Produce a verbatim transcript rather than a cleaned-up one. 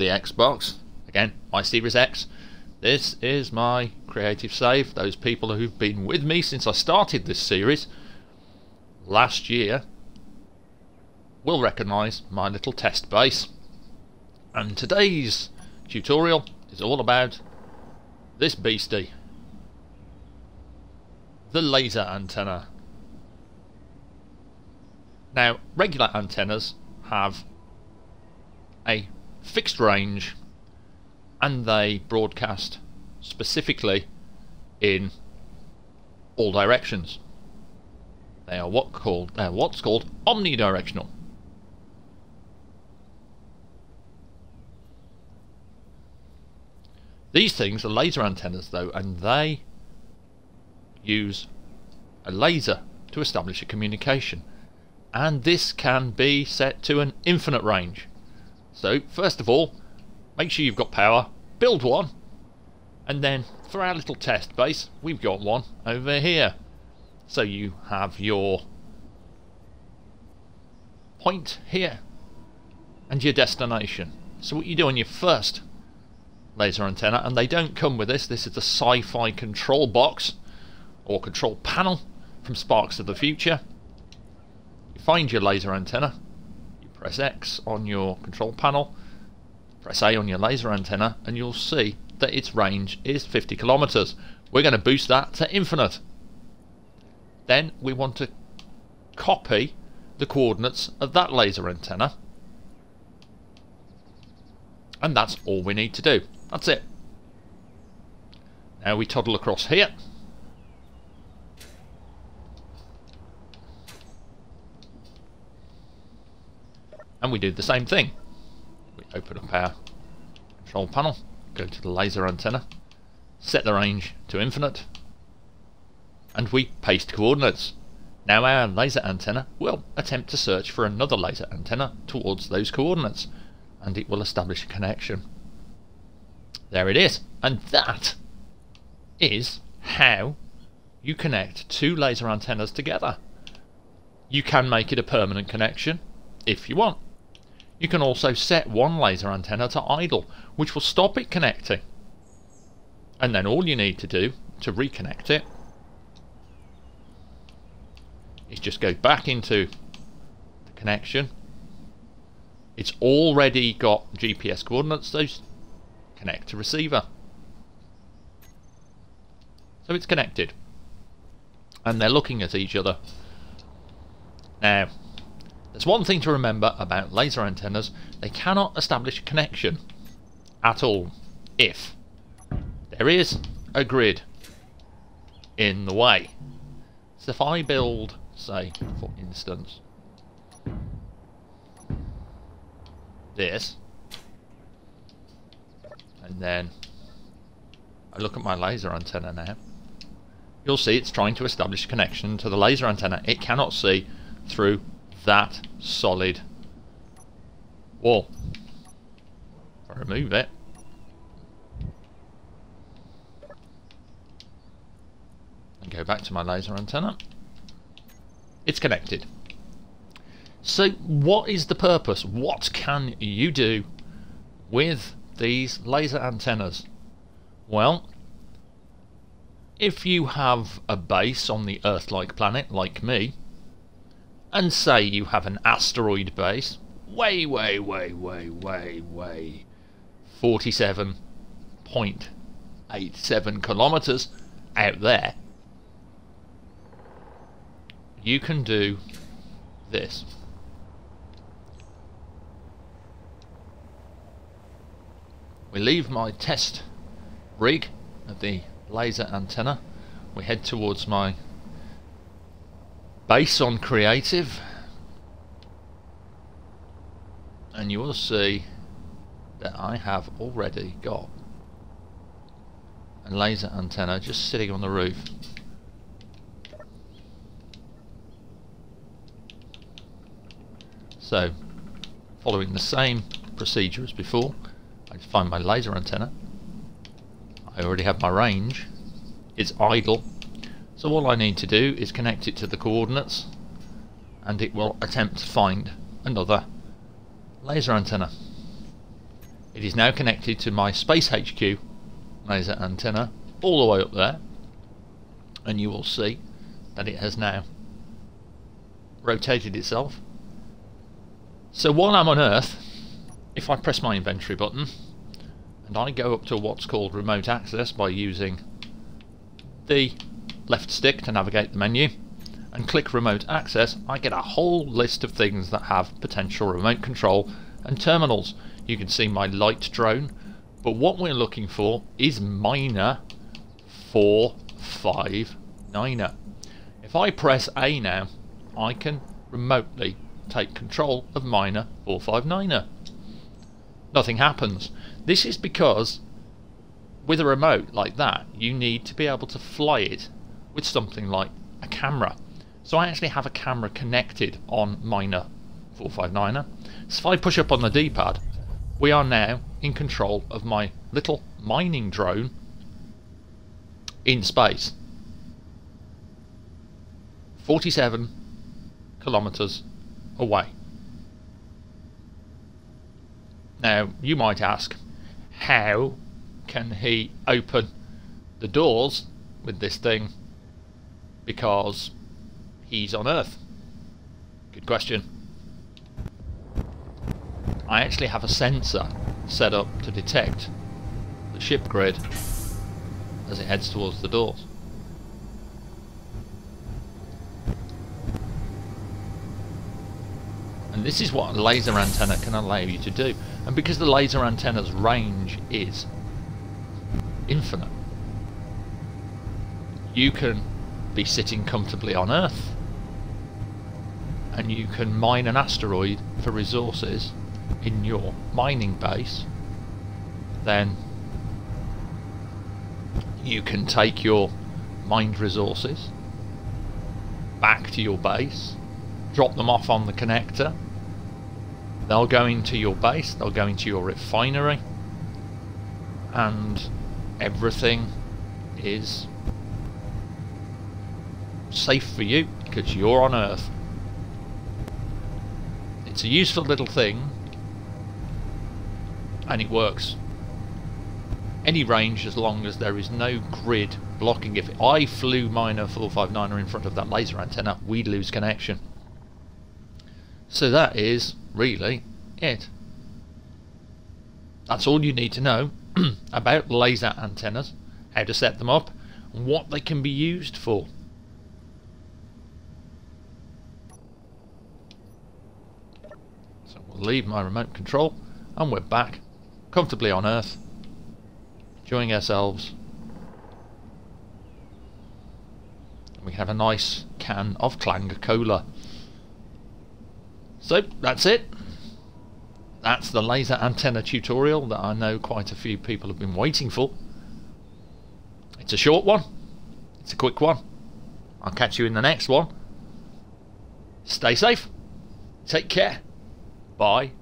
the Xbox. Again, my Series X. This is my creative save. Those people who've been with me since I started this series last year will recognise my little test base. And today's tutorial is all about this beastie, the laser antenna. Now, regular antennas have a fixed range and they broadcast specifically in all directions. They are what called they are what's called omnidirectional. These things are laser antennas though, and they use a laser to establish a communication, and this can be set to an infinite range. So first of all, make sure you've got power, build one, and then for our little test base we've got one over here. So you have your point here and your destination. So what you do on your first laser antenna, and they don't come with this, this is the sci-fi control box or control panel from Sparks of the Future. You find your laser antenna, you press X on your control panel, press A on your laser antenna, and you'll see that its range is fifty kilometers. We're going to boost that to infinite. Then we want to copy the coordinates of that laser antenna, and that's all we need to do. That's it. Now we toddle across here. And we do the same thing. We open up our control panel, go to the laser antenna, set the range to infinite, and we paste coordinates. Now our laser antenna will attempt to search for another laser antenna towards those coordinates, and it will establish a connection. There it is. And that is how you connect two laser antennas together. You can make it a permanent connection if you want. You can also set one laser antenna to idle, which will stop it connecting. And then all you need to do to reconnect it is just go back into the connection. It's already got G P S coordinates, so connect to receiver. So it's connected. And they're looking at each other. Now, there's one thing to remember about laser antennas. They cannot establish a connection at all if there is a grid in the way. So if I build, say, for instance, this, and then I look at my laser antenna now, you'll see it's trying to establish a connection to the laser antenna. It cannot see through that solid wall. If I remove it, and go back to my laser antenna, it's connected. So what is the purpose? What can you do with these laser antennas? Well, if you have a base on the Earth-like planet like me, and say you have an asteroid base way way way way way way forty-seven point eight seven kilometers out there, you can do this. We leave my test rig of the laser antenna, we head towards my base on creative, and you will see that I have already got a laser antenna just sitting on the roof. So following the same procedure as before, I find my laser antenna. I already have my range. It's idle. So all I need to do is connect it to the coordinates, and it will attempt to find another laser antenna. It is now connected to my Space H Q laser antenna all the way up there, and you will see that it has now rotated itself. So while I'm on Earth, if I press my inventory button and I go up to what's called remote access by using the left stick to navigate the menu and click remote access, I get a whole list of things that have potential remote control and terminals. You can see my light drone, but what we're looking for is Miner four fifty-niner. If I press A now, I can remotely take control of Miner four fifty-niner. Nothing happens. This is because with a remote like that, you need to be able to fly it with something like a camera. So I actually have a camera connected on Miner four fifty-niner. So if I push up on the D-pad, we are now in control of my little mining drone in space, forty-seven kilometers away. Now you might ask, how can he open the doors with this thing because he's on Earth? Good question. I actually have a sensor set up to detect the ship grid as it heads towards the doors. And this is what a laser antenna can allow you to do. And because the laser antenna's range is infinite, you can be sitting comfortably on Earth and you can mine an asteroid for resources in your mining base. Then you can take your mined resources back to your base, drop them off on the connector, they'll go into your base, they'll go into your refinery, and everything is safe for you because you're on Earth. It's a useful little thing and it works any range as long as there is no grid blocking. If I flew Miner four fifty-niner in front of that laser antenna, we'd lose connection. So that is really it. That's all you need to know about laser antennas, how to set them up and what they can be used for. So we'll leave my remote control and we're back comfortably on Earth, enjoying ourselves. We have a nice can of Clang Cola. So that's it. That's the laser antenna tutorial that I know quite a few people have been waiting for. It's a short one, it's a quick one. I'll catch you in the next one. Stay safe, take care, bye.